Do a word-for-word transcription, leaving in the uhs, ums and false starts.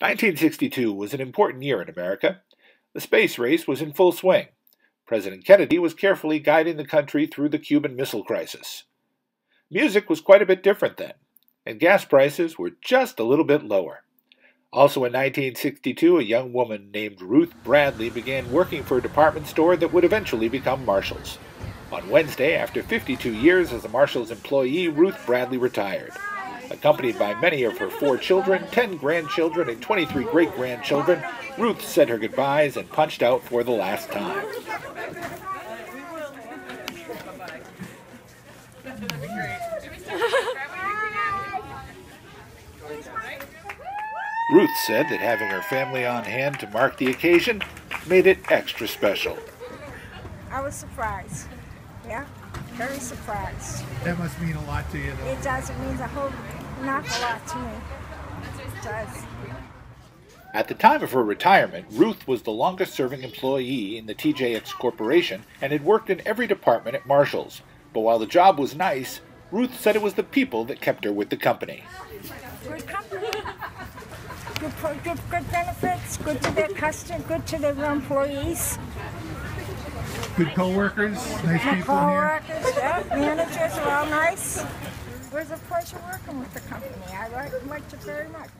nineteen sixty-two was an important year in America. The space race was in full swing. President Kennedy was carefully guiding the country through the Cuban Missile Crisis. Music was quite a bit different then, and gas prices were just a little bit lower. Also in nineteen sixty-two, a young woman named Ruth Bradley began working for a department store that would eventually become Marshall's. On Wednesday, after fifty-two years as a Marshall's employee, Ruth Bradley retired. Accompanied by many of her four children, ten grandchildren, and twenty-three great-grandchildren, Ruth said her goodbyes and punched out for the last time. Ruth said that having her family on hand to mark the occasion made it extra special. I was surprised. Yeah, very surprised. That must mean a lot to you, though. It does. It means a whole not a lot to me. It does. At the time of her retirement, Ruth was the longest-serving employee in the T J X Corporation and had worked in every department at Marshall's. But while the job was nice, Ruth said it was the people that kept her with the company. Good company. Good, good, good benefits, good to their customers, good to their employees. Good co-workers, nice and people co-workers, in here. Yeah, managers are all nice. It was a pleasure working with the company. I liked it very much.